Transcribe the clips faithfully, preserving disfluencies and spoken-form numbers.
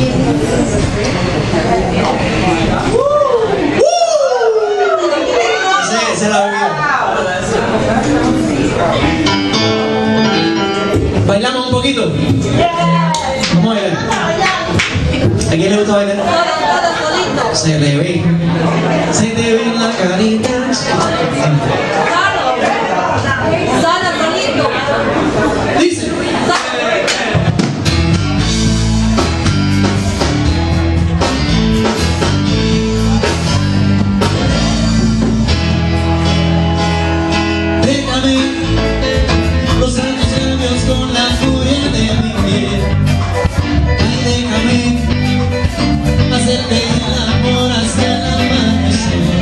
Sí, se la vi. ¿Bailamos un poquito? Vamos a bailar. ¿A quién le gusta bailar? Se le ve, se te ve la carita. Solo solito. Dice. Déjame los años labios con la furia de mi piel. Ay, déjame hacerte el amor hacia el amanecer.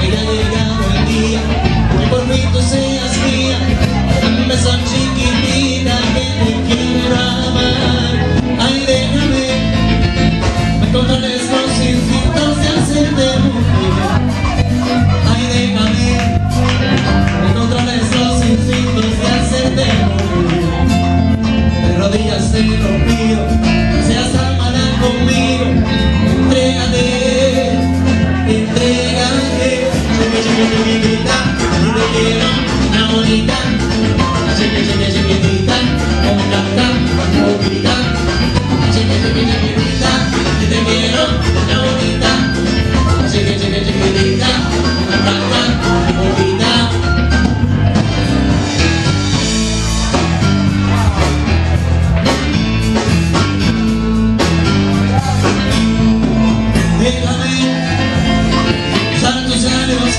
Que me ha llegado el día, que por mí tú seas mía. Un beso chiquitita que te quiero amar. Ay, déjame, me controles los instintos de hacerte mujer. Ay, déjame, días te lo pido, seas amada conmigo, entrégate, entrégate, cheque, cheque, chiquitita, yo te quiero, una bonita, cheque, cheque, chiquitita, con tanta boquita, cheque, cheque, chiquitita, yo te quiero, una bonita, cheque, cheque, chiquitita, con tanta boquita.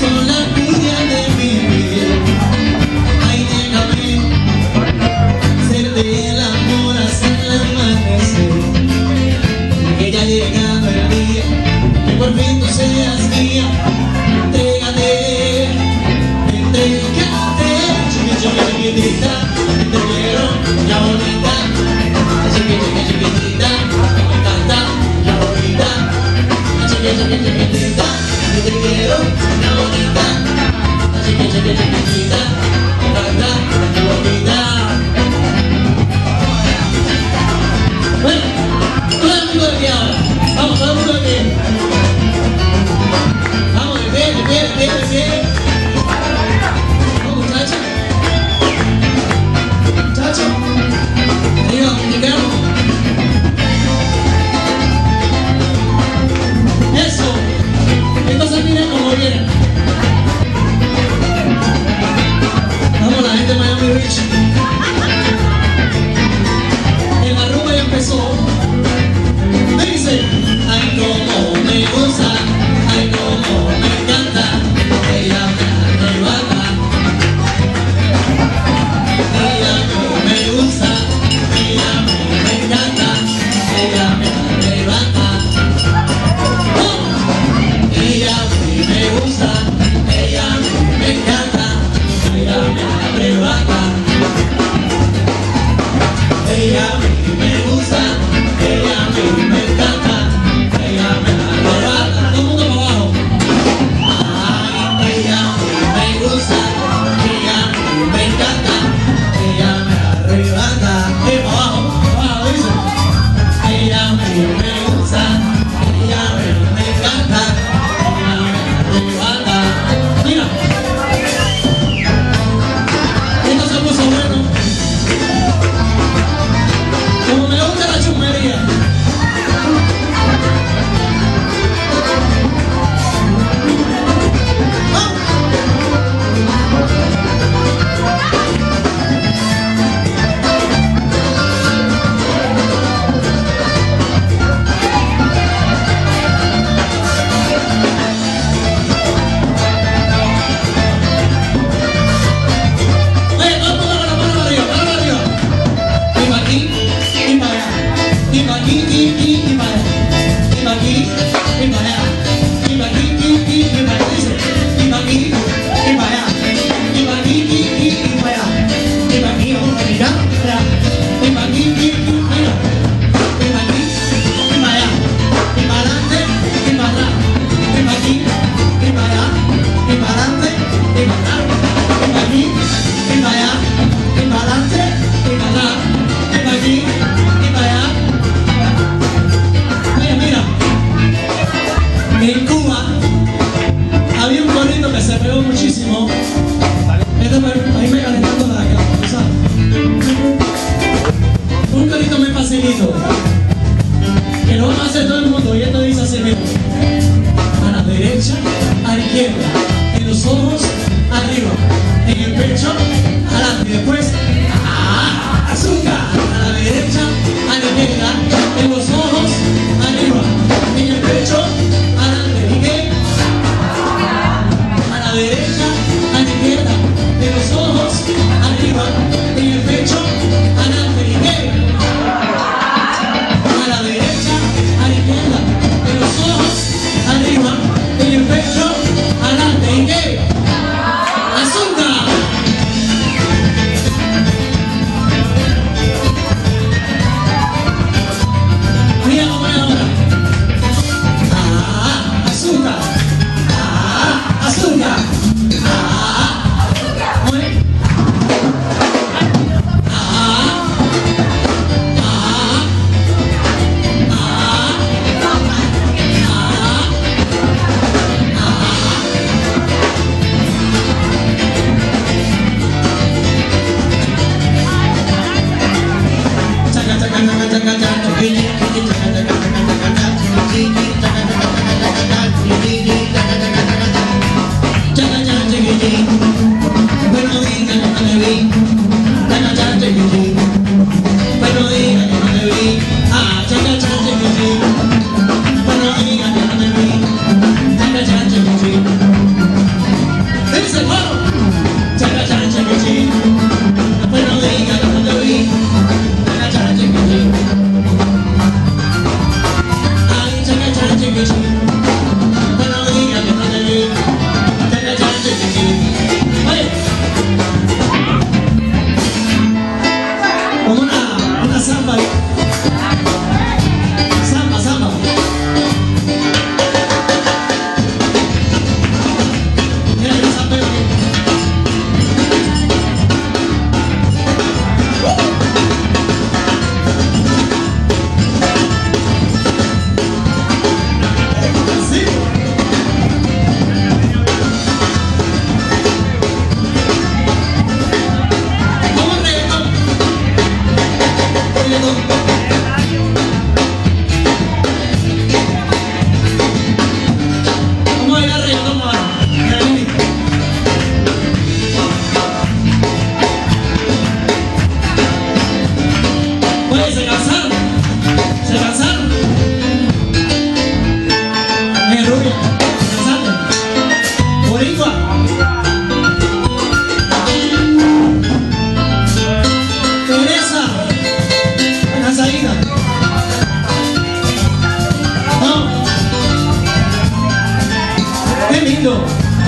Con la furia de mi piel. Ay, déjame hacerte el amor hasta el amanecer. Que ya ha llegado el día, que por fin tú seas mía. Entrégate, entrégate, chiquitita, chiquitita, te quiero, ya bonita, chiquitita, chiquitita, me encanta, ya bonita, chiquitita, chiquitita. Yo te quiero, una bonita, una chiquita, chiquita, chiquita, una bonita, una bonita. Bueno, todo el mundo aquí ahora. Vamos, todo el mundo aquí. Vamos, de pie, de pie, de pie, de pie. Vamos, muchachos. Muchachos. Ahí vamos, llegamos. Eso. Entonces miren cómo vienen. Vamos, la gente de Miami Beach. En la rumba ya empezó. Me dice, ay, cómo me gusta, ay, cómo me encanta. Ella me arrebata. Ella cómo me gusta, ella cómo me encanta. Ella me arrebata. Ella me gusta, ella me encanta, ella me arrebata. Ella me gusta, ella me encanta, ella me arrebata. Todo el mundo para abajo. Ah, ella me gusta, ella me encanta, ella me arrebata. Eh, para abajo, para abajo, dice. Ella me gusta, ella me encanta. Esto se puso bueno. listo. Que lo van a hacer todo el mundo. Y esto dice así mismo: a la derecha, a la izquierda, en los ojos, arriba, en el pecho, adelante. Y después, ¡ah! ¡Azúcar! A la derecha, a la izquierda, en los ojos, arriba, en el pecho, adelante. ¿Y qué? A la derecha, a la izquierda, en los ojos, arriba, en el pecho, adelante. ¿Y qué? A la derecha, a la izquierda, en los ojos, arriba, en el pecho, adelante. ¿Y qué?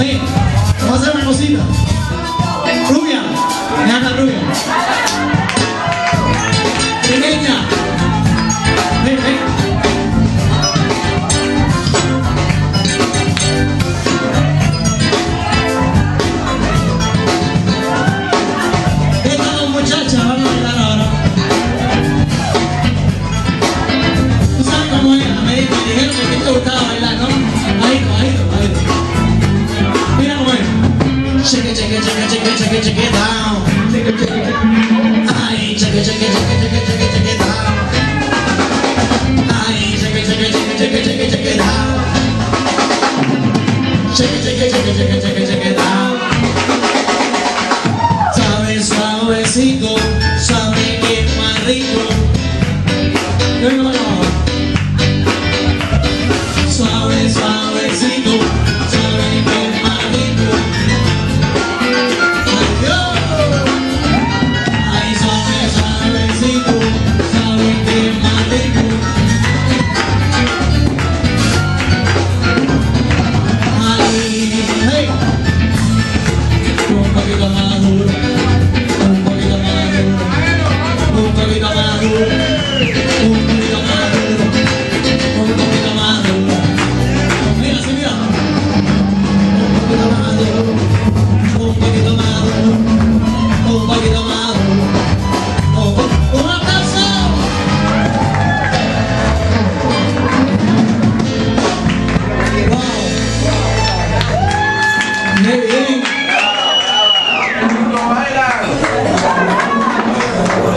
Oye, vamos a hacer una cosita. Rubia, me anda rubia. Pequeña, ven, ven. Estas dos muchachas van a bailar ahora. Tú sabes cómo es, me dijeron que te gustaba bailar, ¿no? Ahí, ahí, ahí. Check it, check it, check it, check it, check it, check it down. Check it, check it, check it. Ay, check it, check it, check it, check it, check it, check it down. Ay, check it, check it, check it, check it, check it, check it down. Check it, check it, check it, check it, check it, check it down. Sabe suavecito, sabe que es más rico. No, no, no. Suave suavecito, sabe que es más rico. Un poquito más duro, un poquito más duro.